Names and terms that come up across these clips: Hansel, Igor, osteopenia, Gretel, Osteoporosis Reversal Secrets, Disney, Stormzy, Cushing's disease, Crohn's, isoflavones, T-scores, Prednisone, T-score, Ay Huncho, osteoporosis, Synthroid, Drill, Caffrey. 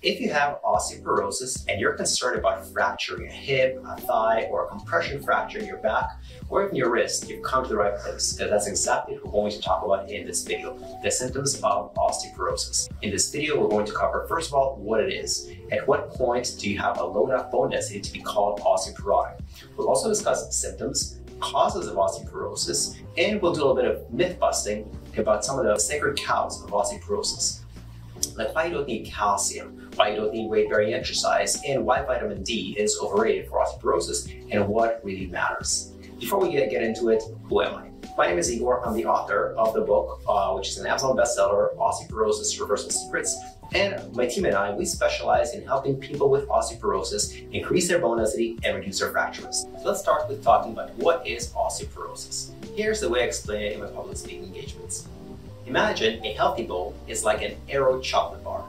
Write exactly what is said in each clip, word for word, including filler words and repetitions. If you have osteoporosis and you're concerned about fracturing a hip, a thigh, or a compression fracture in your back, or even your wrist, you've come to the right place, because that's exactly what we're going to talk about in this video, the symptoms of osteoporosis. In this video, we're going to cover, first of all, what it is. At what point do you have a low enough bone density to be called osteoporotic? We'll also discuss symptoms, causes of osteoporosis, and we'll do a little bit of myth busting about some of the sacred cows of osteoporosis. Like why you don't need calcium, why you don't need weight-bearing exercise, and why vitamin D is overrated for osteoporosis, and what really matters. Before we get into it, who am I? My name is Igor. I'm the author of the book, uh, which is an Amazon bestseller, Osteoporosis Reversal Secrets, and my team and I, we specialize in helping people with osteoporosis increase their bone density and reduce their fractures. So let's start with talking about what is osteoporosis. Here's the way I explain it in my public speaking engagements. Imagine a healthy bone is like an arrow chocolate bar.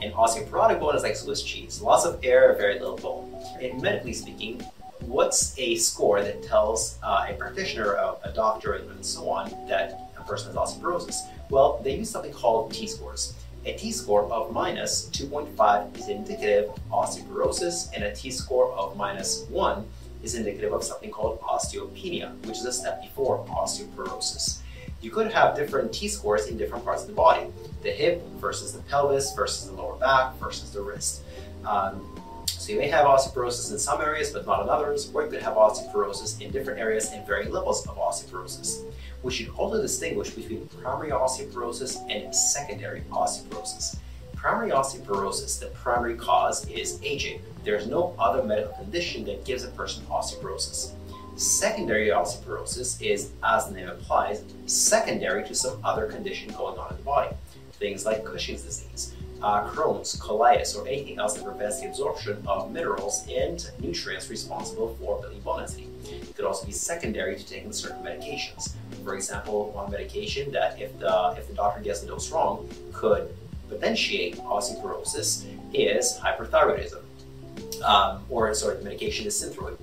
An osteoporotic bone is like Swiss cheese, lots of air, very little bone. And medically speaking, what's a score that tells uh, a practitioner, a, a doctor, and so on, that a person has osteoporosis? Well, they use something called T-scores. A T-score of minus two point five is indicative of osteoporosis, and a T-score of minus one is indicative of something called osteopenia, which is a step before osteoporosis. You could have different T-scores in different parts of the body. The hip versus the pelvis versus the lower back versus the wrist. Um, so you may have osteoporosis in some areas but not in others, or you could have osteoporosis in different areas and varying levels of osteoporosis. We should also distinguish between primary osteoporosis and secondary osteoporosis. Primary osteoporosis, the primary cause is aging. There's no other medical condition that gives a person osteoporosis. Secondary osteoporosis is, as the name implies, secondary to some other condition going on in the body. Things like Cushing's disease, uh, Crohn's, colitis, or anything else that prevents the absorption of minerals and nutrients responsible for building bone density. It could also be secondary to taking certain medications. For example, one medication that, if the, if the doctor gets the dose wrong, could potentiate osteoporosis is hyperthyroidism. Um, or sorry, the medication is Synthroid.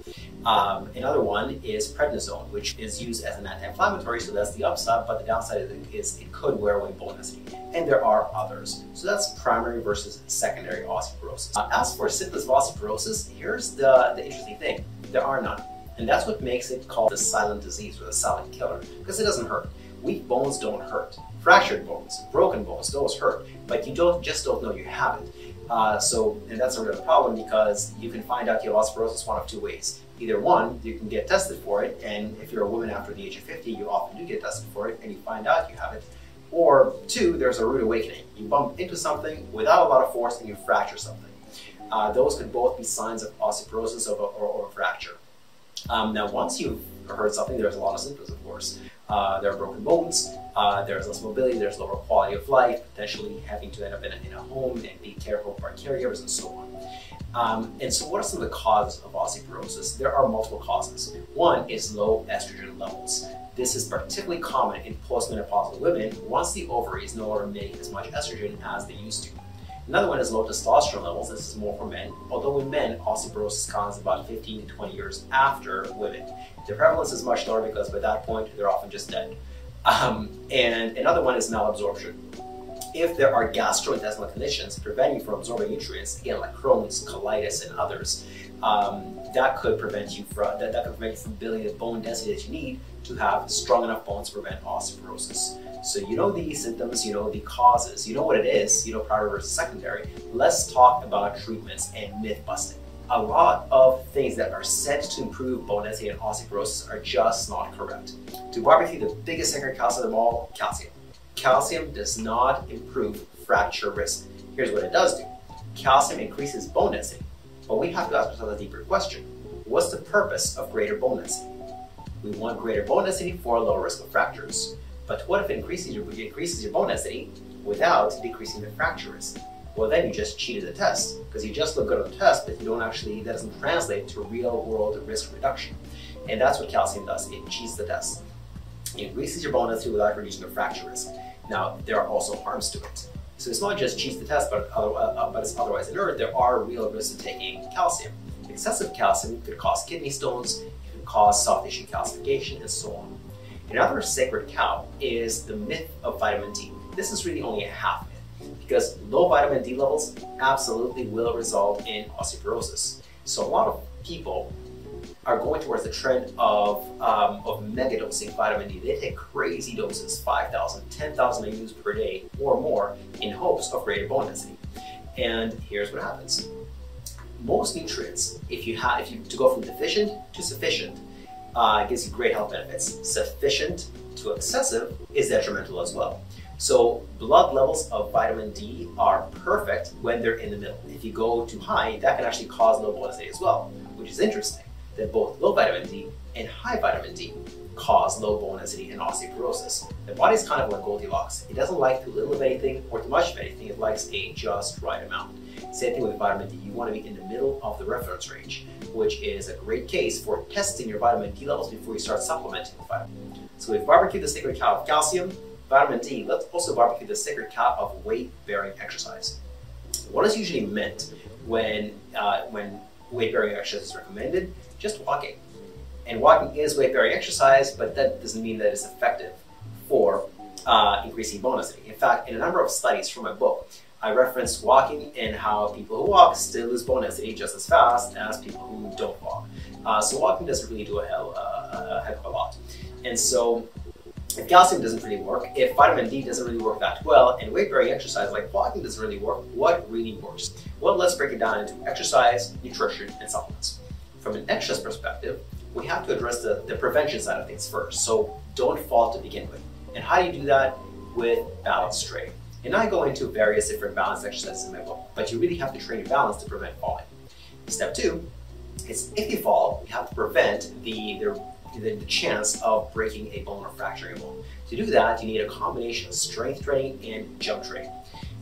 Um, another one is prednisone, which is used as an anti-inflammatory, so that's the upside, but the downside is it, is it could wear away bone density. And there are others. So that's primary versus secondary osteoporosis. Uh, as for symptoms of osteoporosis, here's the, the interesting thing. There are none. And that's what makes it called the silent disease or the silent killer, because it doesn't hurt. Weak bones don't hurt. Fractured bones, broken bones, those hurt, but you don't just don't know you have it. Uh, so, and that's a real problem, because you can find out you have osteoporosis one of two ways. Either one, you can get tested for it, and if you're a woman after the age of fifty, you often do get tested for it, and you find out you have it. Or two, there's a rude awakening. You bump into something without a lot of force, and you fracture something. Uh, those could both be signs of osteoporosis or, or, or a fracture. Um, now, once you've heard something, there's a lot of symptoms, of course. Uh, there are broken bones, uh, there's less mobility, there's lower quality of life, potentially having to end up in a, in a home and be careful for caregivers and so on. Um, and so what are some of the causes of osteoporosis? There are multiple causes. One is low estrogen levels. This is particularly common in postmenopausal women once the ovaries no longer make as much estrogen as they used to. Another one is low testosterone levels. This is more for men, although in men, osteoporosis comes about fifteen to twenty years after women. The prevalence is much lower because by that point, they're often just dead. Um, and another one is malabsorption. If there are gastrointestinal conditions preventing you from absorbing nutrients, again, like Crohn's, colitis, and others, um, that could prevent you from that, that could prevent you from building the bone density that you need to have strong enough bones to prevent osteoporosis. So you know the symptoms, you know the causes, you know what it is, you know primary versus secondary. Let's talk about treatments and myth busting. A lot of things that are said to improve bone density and osteoporosis are just not correct. To barbecue the biggest sacred cow of them all, calcium. Calcium does not improve fracture risk. Here's what it does do. Calcium increases bone density, but we have to ask ourselves a deeper question. What's the purpose of greater bone density? We want greater bone density for a lower risk of fractures. But what if it increases your, increases your bone density without decreasing the fracture risk? Well, then you just cheated the test, because you just look good on the test, but you don't actually, that doesn't translate to real world risk reduction. And that's what calcium does, it cheats the test. It increases your bone density without reducing the fracture risk. Now, there are also harms to it. So it's not just cheats the test, but, other, uh, but it's otherwise inert. There are real risks to taking calcium. Excessive calcium could cause kidney stones, it could cause soft tissue calcification, and so on. Another sacred cow is the myth of vitamin D. This is really only a half myth. because low vitamin D levels absolutely will result in osteoporosis. So a lot of people are going towards the trend of, um, of mega dosing vitamin D. They take crazy doses, five thousand, ten thousand I U s per day or more in hopes of greater bone density. And here's what happens. Most nutrients, if you have, if you to go from deficient to sufficient, uh, gives you great health benefits. Sufficient to excessive is detrimental as well. So blood levels of vitamin D are perfect when they're in the middle. If you go too high, that can actually cause low bone density as well, which is interesting that both low vitamin D and high vitamin D cause low bone density and osteoporosis. The body's kind of like Goldilocks. It doesn't like too little of anything or too much of anything. It likes a just right amount. Same thing with vitamin D. You want to be in the middle of the reference range, which is a great case for testing your vitamin D levels before you start supplementing with vitamin D. So we've barbecued the sacred cow of calcium, vitamin D. Let's also barbecue the sacred cow of weight-bearing exercise. What is usually meant when, uh, when weight-bearing exercise is recommended? Just walking. And walking is weight-bearing exercise, but that doesn't mean that it's effective for uh, increasing bone density. In fact, in a number of studies from my book, I referenced walking and how people who walk still lose bone density just as fast as people who don't walk. Uh, so walking doesn't really do a hell, uh, a heck of a lot. And so if calcium doesn't really work, if vitamin D doesn't really work that well, and weight-bearing exercise like walking doesn't really work, what really works? Well, let's break it down into exercise, nutrition, and supplements. From an exercise perspective, we have to address the, the prevention side of things first. So don't fall to begin with. And how do you do that? With balanced training. And I go into various different balance exercises in my book, but you really have to train your balance to prevent falling. Step two is if you fall, you have to prevent the, the, the, the chance of breaking a bone or fracturing a bone. To do that, you need a combination of strength training and jump training.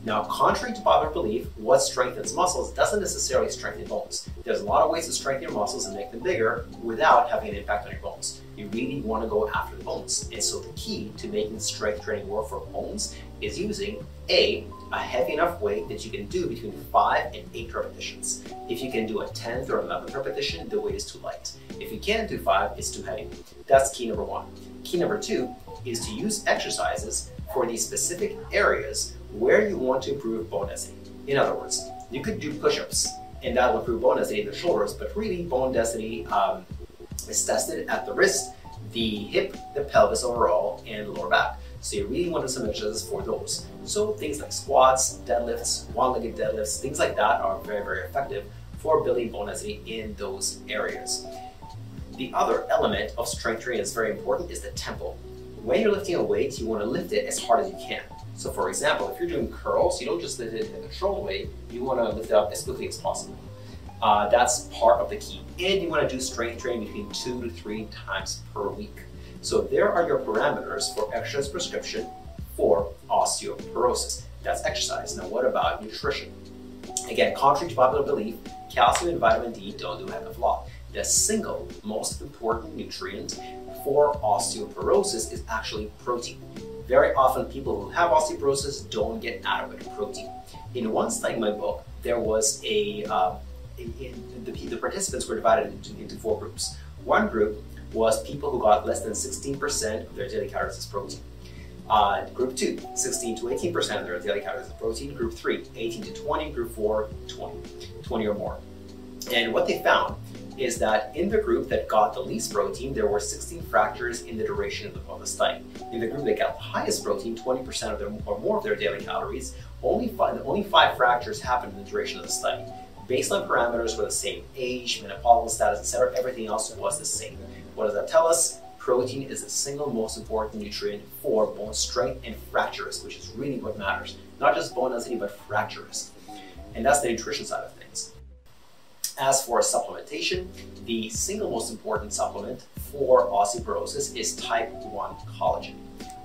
Now, contrary to popular belief, what strengthens muscles doesn't necessarily strengthen bones. There's a lot of ways to strengthen your muscles and make them bigger without having an impact on your bones. You really want to go after the bones. And so the key to making strength training work for bones is using A, a heavy enough weight that you can do between five and eight repetitions. If you can do a tenth or eleventh repetition, the weight is too light. If you can't do five, it's too heavy. That's key number one. Key number two is to use exercises for these specific areas where you want to improve bone density. In other words, you could do push-ups and that will improve bone density in the shoulders, but really bone density um, is tested at the wrist, the hip, the pelvis overall, and the lower back. So you really want to do some exercises for those. So things like squats, deadlifts, one-legged deadlifts, things like that are very, very effective for building bone density in those areas. The other element of strength training that's very important is the tempo. When you're lifting a weight, you want to lift it as hard as you can. So for example, if you're doing curls, you don't just lift it in a controlled way, you want to lift it up as quickly as possible. Uh, that's part of the key. And you want to do strength training between two to three times per week. So there are your parameters for exercise prescription for osteoporosis. That's exercise. Now what about nutrition? Again, contrary to popular belief, calcium and vitamin D don't do a heck of a lot. The single most important nutrient for osteoporosis is actually protein. Very often people who have osteoporosis don't get adequate protein. In one study in my book, there was a, uh, in the, the participants were divided into, into four groups. One group was people who got less than sixteen percent of their daily calories as protein. Uh, group two, sixteen to eighteen percent of their daily calories as protein. Group three, eighteen to twenty. Group four, twenty, twenty or more. And what they found is that in the group that got the least protein, there were sixteen fractures in the duration of the, of the study. In the group that got the highest protein, twenty percent of their, or more of their daily calories, only five, only five fractures happened in the duration of the study. Baseline parameters were the same: age, menopausal status, et cetera. Everything else was the same. What does that tell us? Protein is the single most important nutrient for bone strength and fracture risk, which is really what matters. Not just bone density, but fracture risk. And that's the nutrition side of things. As for supplementation, the single most important supplement for osteoporosis is type one collagen.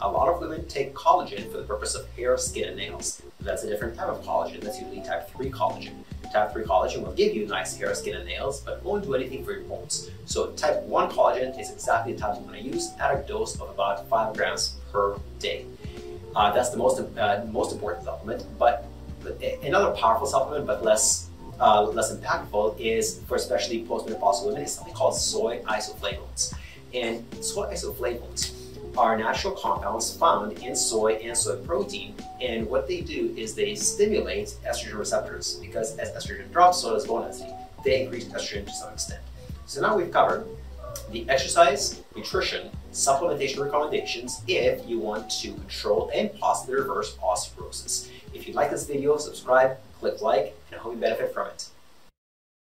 A lot of women take collagen for the purpose of hair, skin, and nails. That's a different type of collagen. That's usually type three collagen. Type three collagen will give you nice hair, skin, and nails, but won't do anything for your bones. So type one collagen is exactly the type you want to use at a dose of about five grams per day. Uh, that's the most, uh, most important supplement, but, but another powerful supplement, but less Uh, less impactful is, for especially postmenopausal women, is something called soy isoflavones. And soy isoflavones are natural compounds found in soy and soy protein, and what they do is they stimulate estrogen receptors, because as estrogen drops, so does bone density. They increase estrogen to some extent. So now we've covered the exercise, nutrition, supplementation recommendations if you want to control and possibly reverse osteoporosis. If you like this video, subscribe, click like, and I hope you benefit from it.